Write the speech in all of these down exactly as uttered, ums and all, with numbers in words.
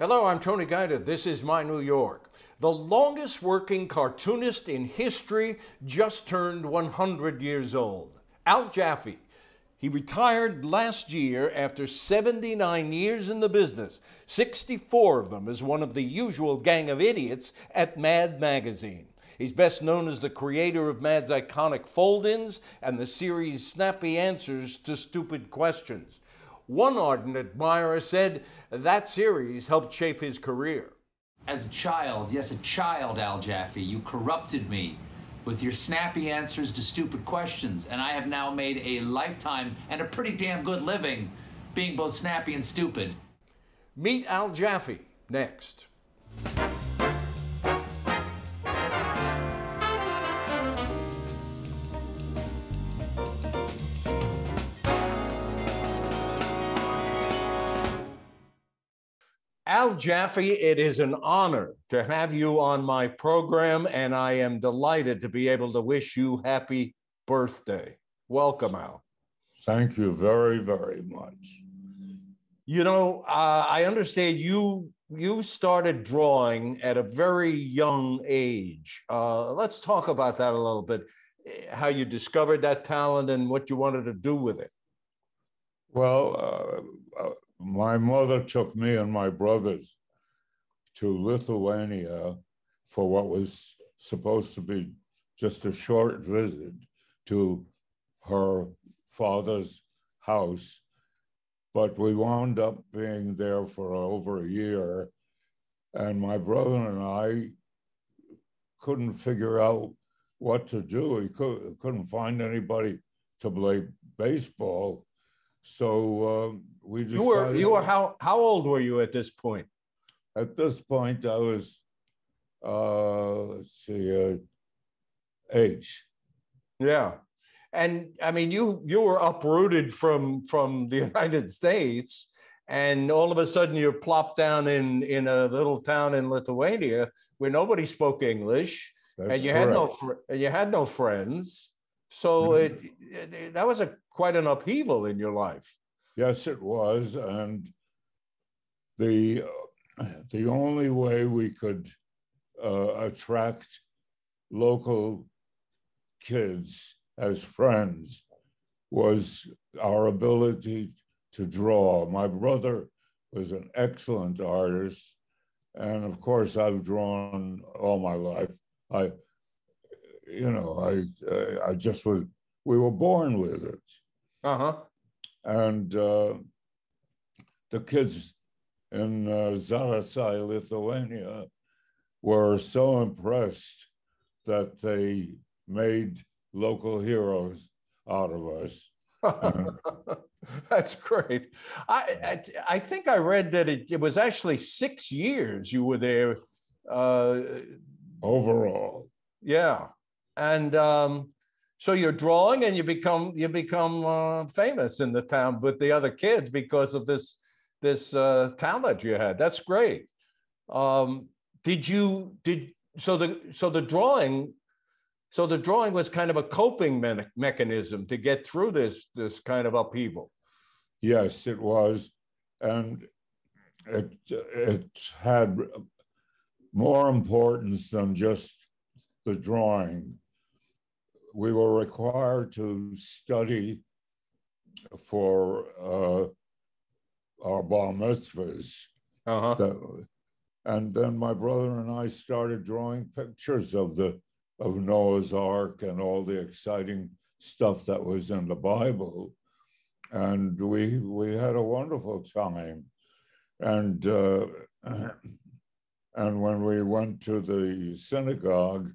Hello, I'm Tony Guida. This is My New York. The longest working cartoonist in history just turned one hundred years old. Al Jaffee. He retired last year after seventy-nine years in the business, sixty-four of them as one of the usual gang of idiots at MAD Magazine. He's best known as the creator of MAD's iconic fold-ins and the series Snappy Answers to Stupid Questions. One ardent admirer said that series helped shape his career. As a child, yes, a child, Al Jaffee, you corrupted me with your snappy answers to stupid questions, and I have now made a lifetime and a pretty damn good living being both snappy and stupid. Meet Al Jaffee next. Al Jaffee, it is an honor to have you on my program, and I am delighted to be able to wish you happy birthday. Welcome, Al. Thank you very, very much. You know, uh, I understand you, you started drawing at a very young age. Uh, let's talk about that a little bit, how you discovered that talent and what you wanted to do with it. Well, uh, uh, my mother took me and my brothers to Lithuania for what was supposed to be just a short visit to her father's house. But we wound up being there for over a year, and my brother and I couldn't figure out what to do. He could, couldn't find anybody to play baseball. So um, we decided... You were, you were how, how old were you at this point? At this point, I was, uh, let's see, uh, eight. Yeah. And I mean, you, you were uprooted from, from the United States, and all of a sudden you're plopped down in, in a little town in Lithuania where nobody spoke English. That's and you correct. had no fr and you had no friends. So it, it, that was a, quite an upheaval in your life. Yes, it was. And the, uh, the only way we could uh, attract local kids as friends was our ability to draw. My brother was an excellent artist. And of course, I've drawn all my life. I, You know, I, I just was, we were born with it. Uh-huh. And uh, the kids in uh, Zarasai, Lithuania, were so impressed that they made local heroes out of us. That's great. I, I, I think I read that it, it was actually six years you were there. Uh, Overall. Yeah. And um, so you're drawing, and you become you become uh, famous in the town with the other kids because of this this uh, talent you had. That's great. Um, did you did so the so the drawing, so the drawing was kind of a coping me mechanism to get through this this kind of upheaval. Yes, it was, and it it had more importance than just the drawing. We were required to study for uh, our bar mitzvahs. Uh-huh. That, and then my brother and I started drawing pictures of the of Noah's Ark and all the exciting stuff that was in the Bible. And we, we had a wonderful time. And, uh, and when we went to the synagogue,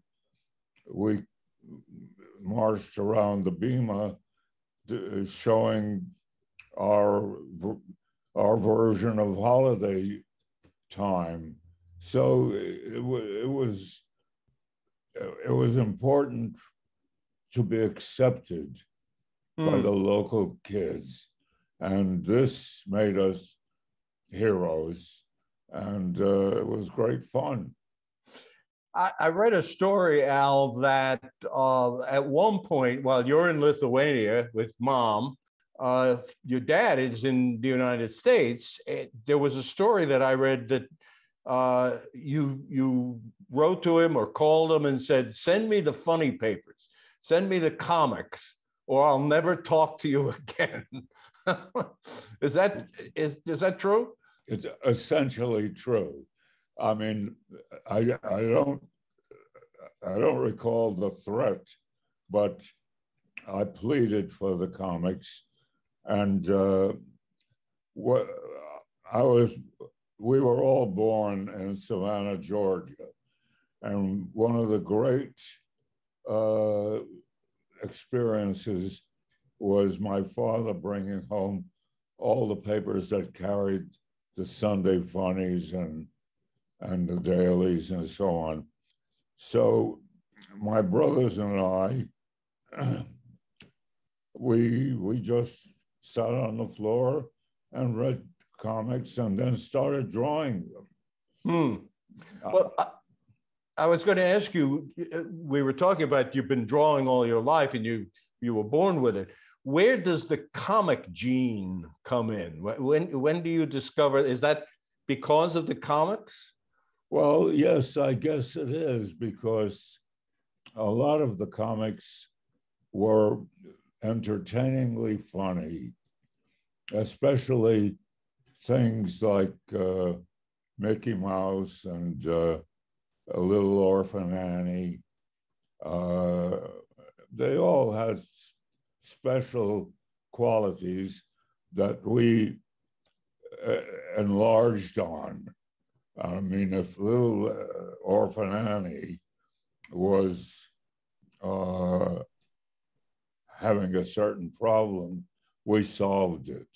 we marched around the bima, showing our our version of holiday time. So it, it was it was important to be accepted mm. by the local kids, and this made us heroes, and uh, it was great fun. I read a story, Al, that uh, at one point, while you're in Lithuania with Mom, uh, your dad is in the United States. It, there was a story that I read that uh, you, you wrote to him or called him and said, send me the funny papers, send me the comics, or I'll never talk to you again. Is that, is, is that true? It's essentially true. I mean, I, I don't, I don't recall the threat, but I pleaded for the comics, and uh, what I was, we were all born in Savannah, Georgia, and one of the great uh, experiences was my father bringing home all the papers that carried the Sunday funnies and and the dailies and so on. So my brothers and I, we, we just sat on the floor and read comics and then started drawing them. Hmm. Well, I, I was going to ask you, we were talking about you've been drawing all your life and you, you were born with it. Where does the comic gene come in? When, when do you discover, is that because of the comics? Well, yes, I guess it is, because a lot of the comics were entertainingly funny, especially things like uh, Mickey Mouse and uh, A Little Orphan Annie. Uh, they all had special qualities that we uh, enlarged on. I mean, if Little Orphan Annie was uh, having a certain problem, we solved it.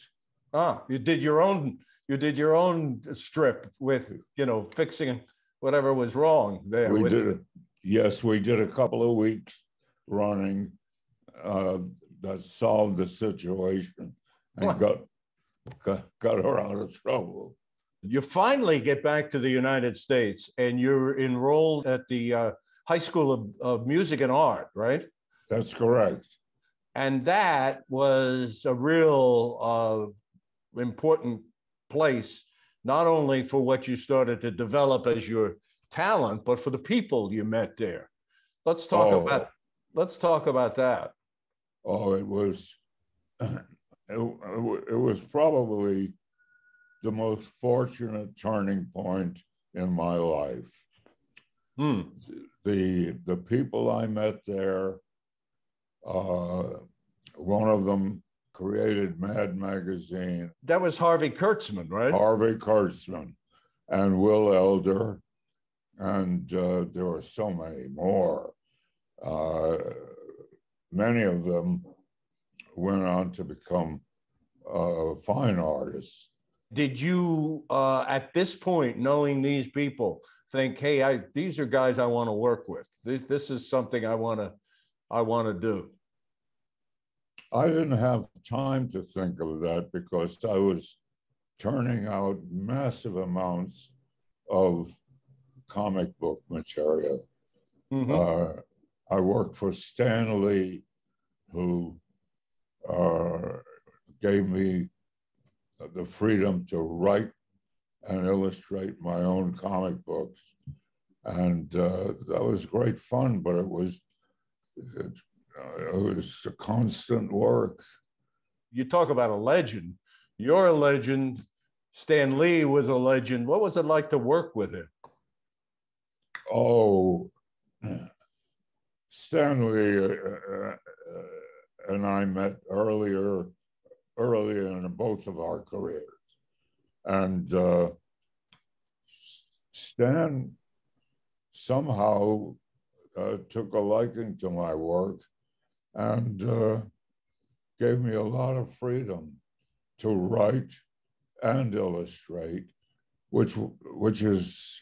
Ah, you did your own. You did your own strip with, you know, fixing whatever was wrong there. We did it. Yes, we did a couple of weeks running uh, that solved the situation and what? got got got her out of trouble. You finally get back to the United States and you're enrolled at the uh, High School of, of Music and Art, right? That's correct. And that was a real uh, important place, not only for what you started to develop as your talent, but for the people you met there. Let's talk oh. about, let's talk about that. Oh, it was, it, it was probably the most fortunate turning point in my life. Hmm. The, the people I met there, uh, one of them created MAD Magazine. That was Harvey Kurtzman, right? Harvey Kurtzman and Will Elder. And uh, there were so many more. Uh, many of them went on to become uh, fine artists. Did you, uh, at this point, knowing these people, think, hey, I, these are guys I want to work with. This, this is something I want to, I want to do. I didn't have time to think of that because I was turning out massive amounts of comic book material. Mm-hmm. uh, I worked for Stan Lee, who uh, gave me the freedom to write and illustrate my own comic books. And uh, that was great fun, but it was, it, uh, it was a constant work. You talk about a legend. You're a legend. Stan Lee was a legend. What was it like to work with him? Oh, Stan Lee uh, uh, and I met earlier earlier in both of our careers. And uh, Stan somehow uh, took a liking to my work and uh, gave me a lot of freedom to write and illustrate, which, which is,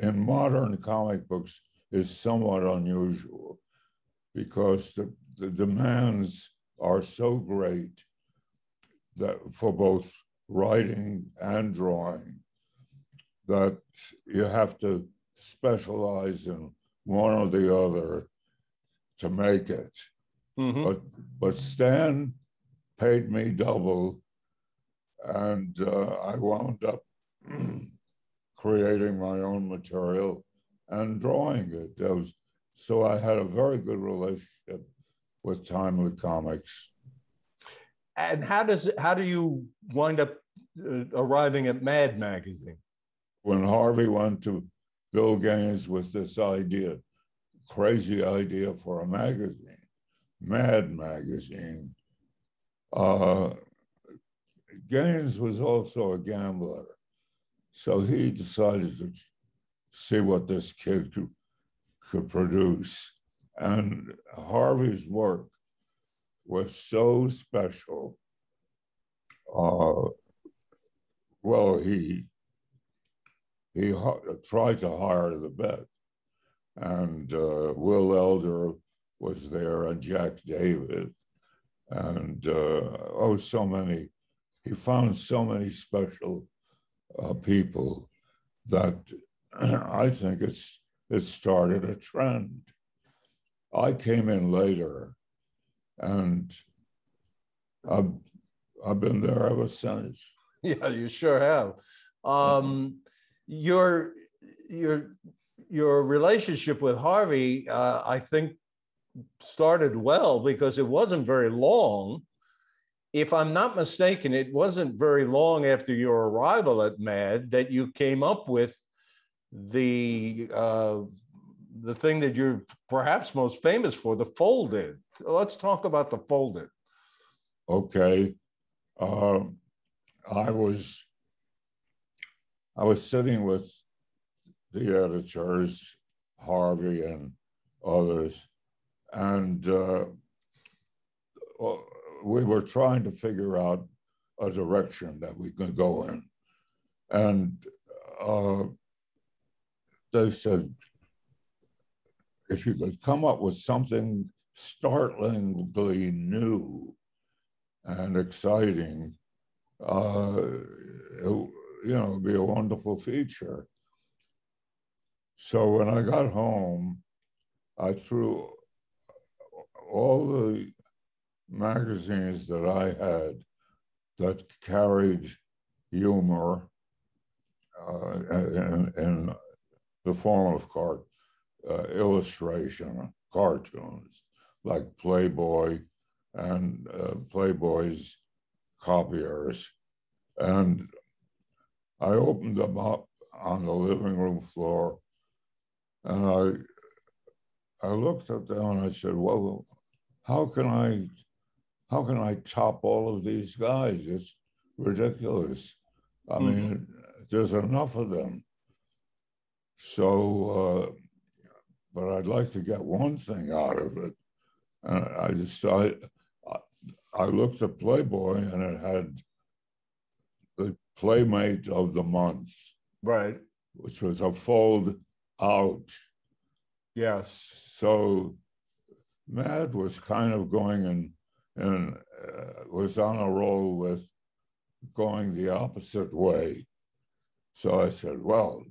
in modern comic books, is somewhat unusual because the, the demands are so great that for both writing and drawing that you have to specialize in one or the other to make it. Mm-hmm. But but Stan paid me double, and uh, I wound up creating my own material and drawing it. That was, so I had a very good relationship with Timely Comics. And how does how do you wind up uh, arriving at Mad Magazine? When Harvey went to Bill Gaines with this idea, crazy idea for a magazine, Mad Magazine, uh, Gaines was also a gambler. So he decided to see what this kid could, could produce. And Harvey's work was so special. Uh, well, he he tried to hire the best, and uh, Will Elder was there, and Jack David, and uh, oh, so many. He found so many special uh, people that I think it's it started a trend. I came in later, and I've, I've been there ever since. Yeah, you sure have. Um, your, your, your relationship with Harvey, uh, I think, started well, because it wasn't very long. If I'm not mistaken, it wasn't very long after your arrival at MAD that you came up with the uh, the thing that you're perhaps most famous for, the folded. Let's talk about the folded. Okay. Uh, I was I was sitting with the editors, Harvey and others, and uh, we were trying to figure out a direction that we could go in. And uh, they said, if you could come up with something startlingly new and exciting, uh, it, you know, it'd be a wonderful feature. So when I got home, I threw all the magazines that I had that carried humor uh, in, in the form of cartoons. Uh, illustration cartoons like Playboy and uh, Playboy's copiers. And I opened them up on the living room floor, and I I looked at them and I said, well, how can I how can I top all of these guys? It's ridiculous. I mm-hmm. mean, there's enough of them. So uh, but I'd like to get one thing out of it. And I decided, I, I looked at Playboy, and it had the Playmate of the Month. Right. Which was a fold out. Yes. So MAD was kind of going and, and uh, was on a roll with going the opposite way. So I said, well,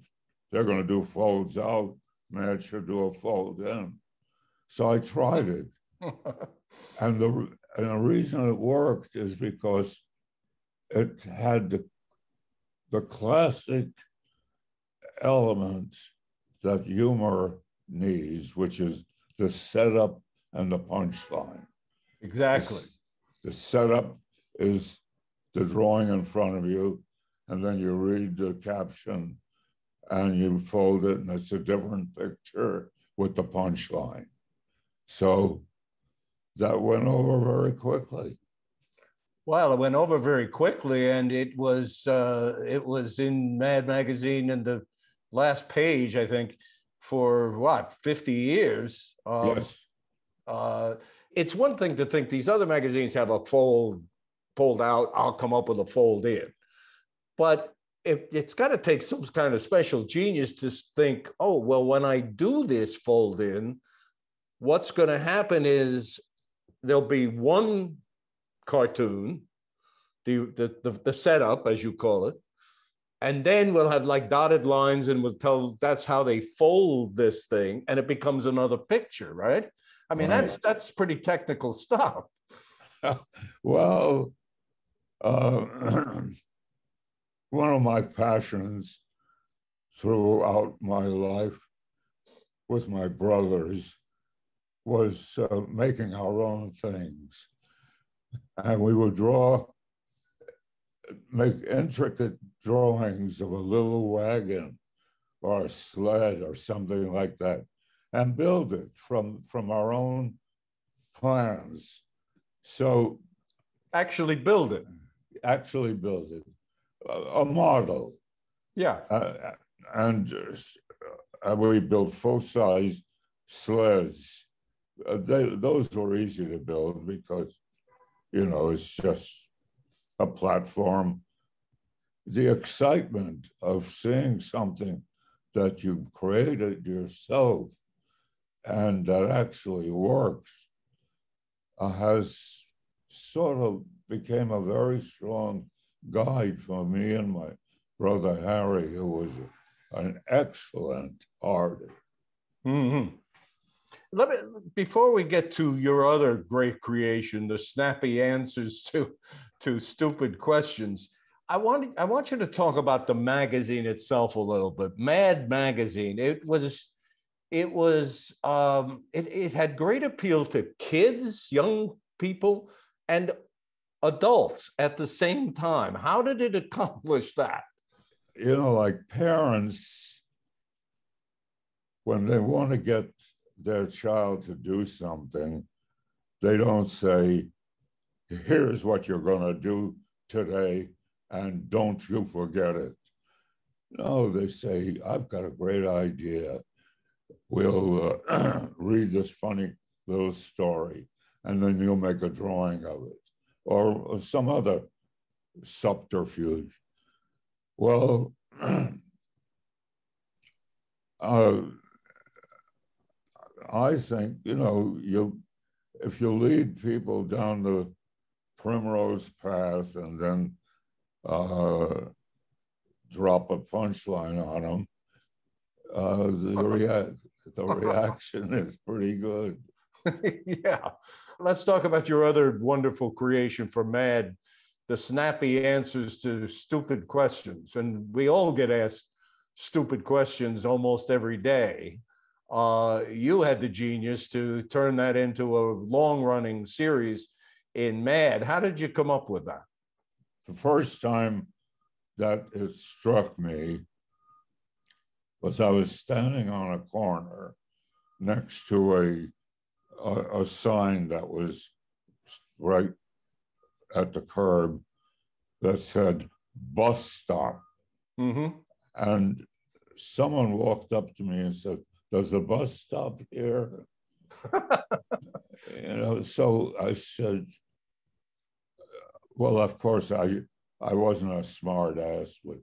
they're gonna do folds out, MAD should do a fold in. So I tried it. and, the, and the reason it worked is because it had the, the classic element that humor needs, which is the setup and the punchline. Exactly. The, the setup is the drawing in front of you, and then you read the caption, and you fold it, and it's a different picture with the punchline. So that went over very quickly. Well, it went over very quickly, and it was uh, it was in Mad Magazine in the last page, I think, for what, fifty years? Um, yes. Uh, it's one thing to think these other magazines have a fold, fold out, I'll come up with a fold in. But It, it's got to take some kind of special genius to think, oh, well, when I do this fold in, what's going to happen is there'll be one cartoon, the, the, the, the setup, as you call it, and then we'll have like dotted lines and we'll tell that's how they fold this thing, and it becomes another picture, right? I mean, right. that's that's pretty technical stuff. Well, uh, one of my passions throughout my life with my brothers was uh, making our own things. And we would draw, make intricate drawings of a little wagon or a sled or something like that, and build it from, from our own plans. So actually build it. Actually build it, a, a model. Yeah. Uh, and uh, we built full-size sleds. Uh, they, those were easy to build because, you know, it's just a platform. The excitement of seeing something that you created yourself and that actually works uh, has sort of became a very strong guide for me and my brother Harry, who was an excellent artist. Mm-hmm. Let me, before we get to your other great creation, the snappy answers to, to stupid questions, I want, I want you to talk about the magazine itself a little bit. MAD Magazine, it was, it, was, um, it, it had great appeal to kids, young people, and adults at the same time. How did it accomplish that? You know, like parents, when they want to get their child to do something, they don't say, here's what you're going to do today, and don't you forget it. No, they say, I've got a great idea. We'll uh, read this funny little story, and then you'll make a drawing of it, or, or some other subterfuge. Well, uh, I think, you know, you, if you lead people down the primrose path and then uh, drop a punchline on them, uh, the, rea the reaction is pretty good. Yeah. Let's talk about your other wonderful creation for MAD, the snappy answers to stupid questions. And we all get asked stupid questions almost every day. Uh, you had the genius to turn that into a long-running series in MAD. How did you come up with that? The first time that it struck me was I was standing on a corner next to a, a, a sign that was right at the curb that said bus stop. Mm-hmm. And someone walked up to me and said, does the bus stop here? You know, so I said, well, of course, I, I wasn't a smart ass with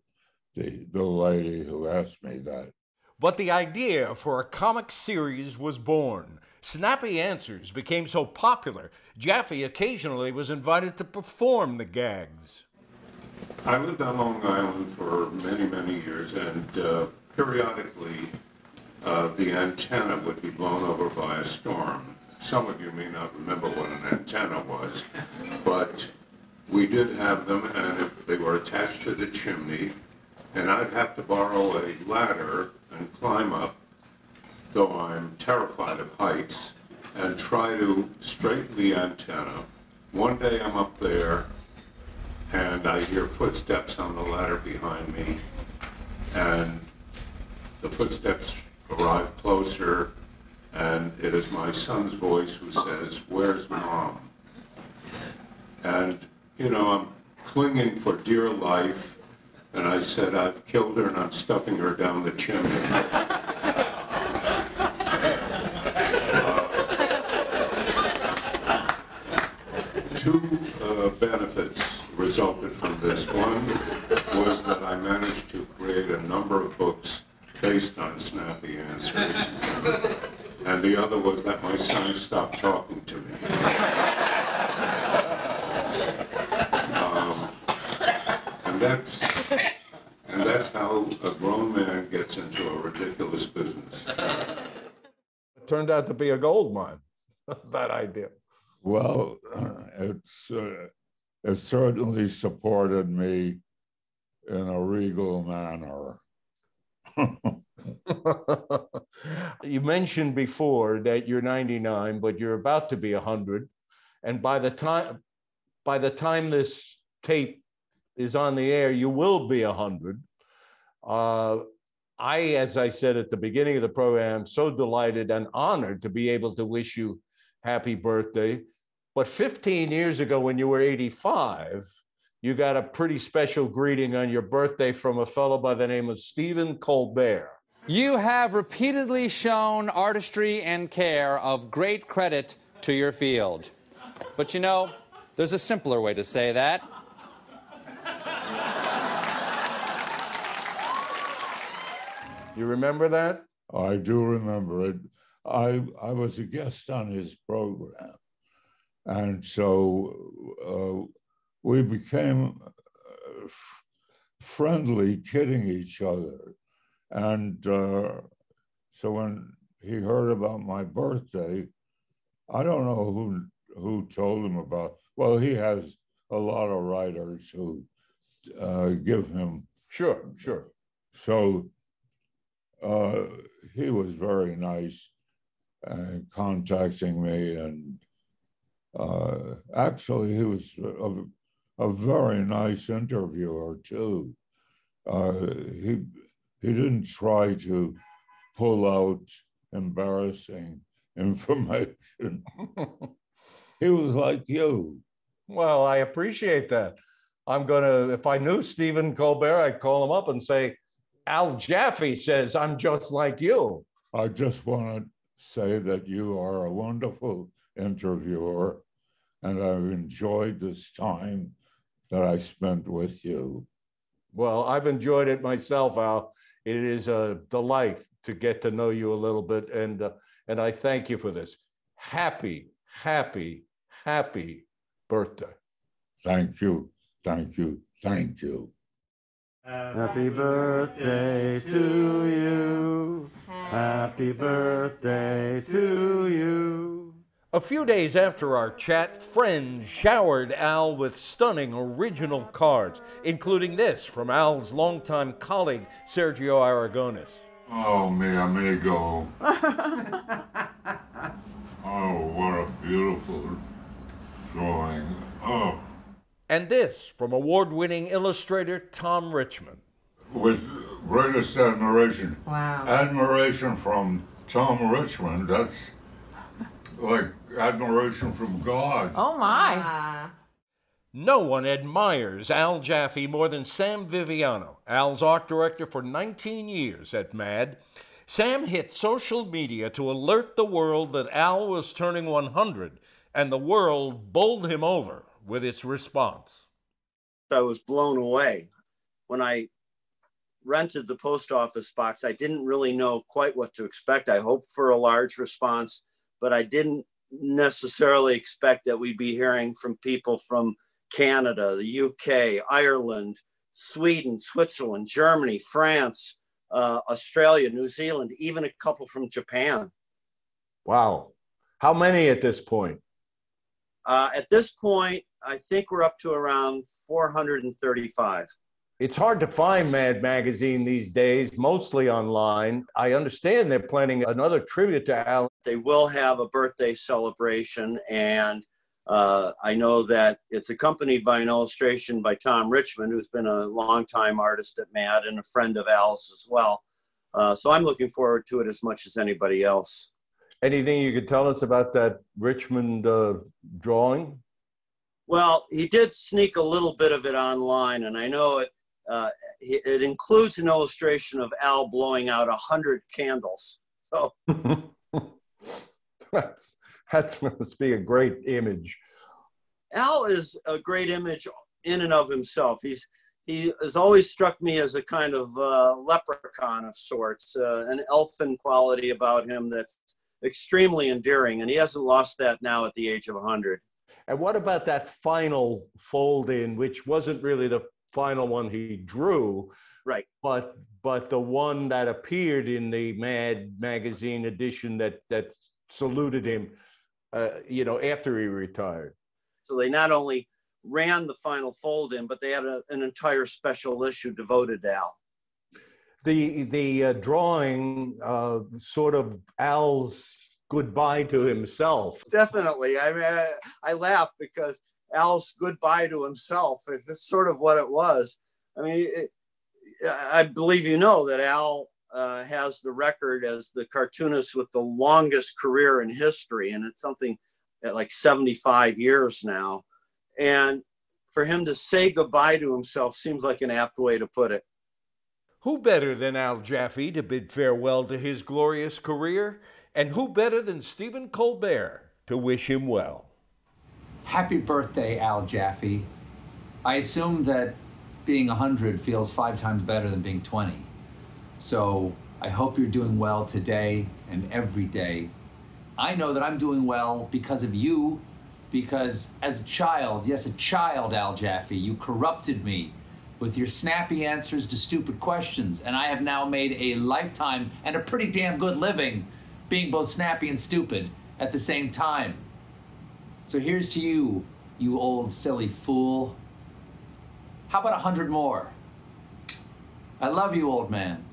the, the lady who asked me that. But the idea for a comic series was born. Snappy Answers became so popular, Jaffee occasionally was invited to perform the gags. I lived on Long Island for many, many years, and uh, periodically, Uh, the antenna would be blown over by a storm. Some of you may not remember what an antenna was, but we did have them, and it, they were attached to the chimney, and I'd have to borrow a ladder and climb up, though I'm terrified of heights, and try to straighten the antenna. One day I'm up there, and I hear footsteps on the ladder behind me, and the footsteps arrive closer, and it is my son's voice who says, where's mom? And, you know, I'm clinging for dear life, and I said, I've killed her and I'm stuffing her down the chimney. uh, two uh, benefits resulted from this. One was that I managed to create a number of books based on snappy answers. And the other was that my son stopped talking to me. Um, and that's and that's how a grown man gets into a ridiculous business. It turned out to be a gold mine. that idea? Well, it's uh, it certainly supported me in a regal manner. You mentioned before that you're ninety-nine, but you're about to be a hundred. And by the time by the time this tape is on the air, you will be a hundred. Uh, I, as I said at the beginning of the program, am so delighted and honored to be able to wish you happy birthday. But fifteen years ago, when you were eighty-five, you got a pretty special greeting on your birthday from a fellow by the name of Stephen Colbert. You have repeatedly shown artistry and care of great credit to your field. But you know, there's a simpler way to say that. You remember that? I do remember it. I, I was a guest on his program. And so... Uh, we became uh, friendly, kidding each other. And uh, so when he heard about my birthday, I don't know who who told him about, well, he has a lot of writers who uh, give him. Sure, sure. So uh, he was very nice uh, contacting me. And uh, actually, he was a, a very nice interviewer too. Uh, he, he didn't try to pull out embarrassing information. He was like you. Well, I appreciate that. I'm gonna, if I knew Stephen Colbert, I'd call him up and say, Al Jaffee says I'm just like you. I just wanna say that you are a wonderful interviewer and I've enjoyed this time that I spent with you. Well, I've enjoyed it myself, Al. It is a delight to get to know you a little bit, and uh, and I thank you for this. Happy, happy, happy birthday. Thank you, thank you, thank you. Happy birthday to you. Happy birthday to you. A few days after our chat, friends showered Al with stunning original cards, including this from Al's longtime colleague, Sergio Aragones. Oh, mi amigo. Oh, what a beautiful drawing. Oh. And this from award-winning illustrator Tom Richmond. With greatest admiration. Wow. Admiration from Tom Richmond, that's like admiration from God. Oh, my. Ah. No one admires Al Jaffee more than Sam Viviano, Al's art director for nineteen years at MAD. Sam hit social media to alert the world that Al was turning one hundred, and the world bowled him over with its response. I was blown away. When I rented the post office box, I didn't really know quite what to expect. I hoped for a large response, but I didn't necessarily expect that we'd be hearing from people from Canada, the U K, Ireland, Sweden, Switzerland, Germany, France, uh, Australia, New Zealand, even a couple from Japan. Wow. How many at this point? Uh, at this point, I think we're up to around four hundred thirty-five. It's hard to find MAD Magazine these days, mostly online. I understand they're planning another tribute to Al. They will have a birthday celebration, and uh, I know that it's accompanied by an illustration by Tom Richmond, who's been a longtime artist at MAD and a friend of Al's as well. Uh, so I'm looking forward to it as much as anybody else. Anything you could tell us about that Richmond uh, drawing? Well, he did sneak a little bit of it online, and I know it Uh, it includes an illustration of Al blowing out a hundred candles. So that's that's must be a great image. Al is a great image in and of himself. He's he has always struck me as a kind of uh, leprechaun of sorts, uh, an elfin quality about him that's extremely endearing, and he hasn't lost that now at the age of a hundred. And what about that final fold-in, which wasn't really the final one he drew, right? But but the one that appeared in the MAD Magazine edition that that saluted him, uh, you know, after he retired. So they not only ran the final fold-in, but they had a, an entire special issue devoted to Al. The, the uh, drawing uh, sort of Al's goodbye to himself. Definitely. I mean, I, I laugh because Al's goodbye to himself, that's sort of what it was. I mean, it, I believe you know that Al uh, has the record as the cartoonist with the longest career in history, and it's something at like seventy-five years now. And for him to say goodbye to himself seems like an apt way to put it. Who better than Al Jaffee to bid farewell to his glorious career? And who better than Stephen Colbert to wish him well? Happy birthday, Al Jaffee. I assume that being one hundred feels five times better than being twenty. So I hope you're doing well today and every day. I know that I'm doing well because of you, because as a child, yes, a child, Al Jaffee, you corrupted me with your snappy answers to stupid questions. And I have now made a lifetime and a pretty damn good living being both snappy and stupid at the same time. So here's to you, you old silly fool. How about a hundred more? I love you, old man.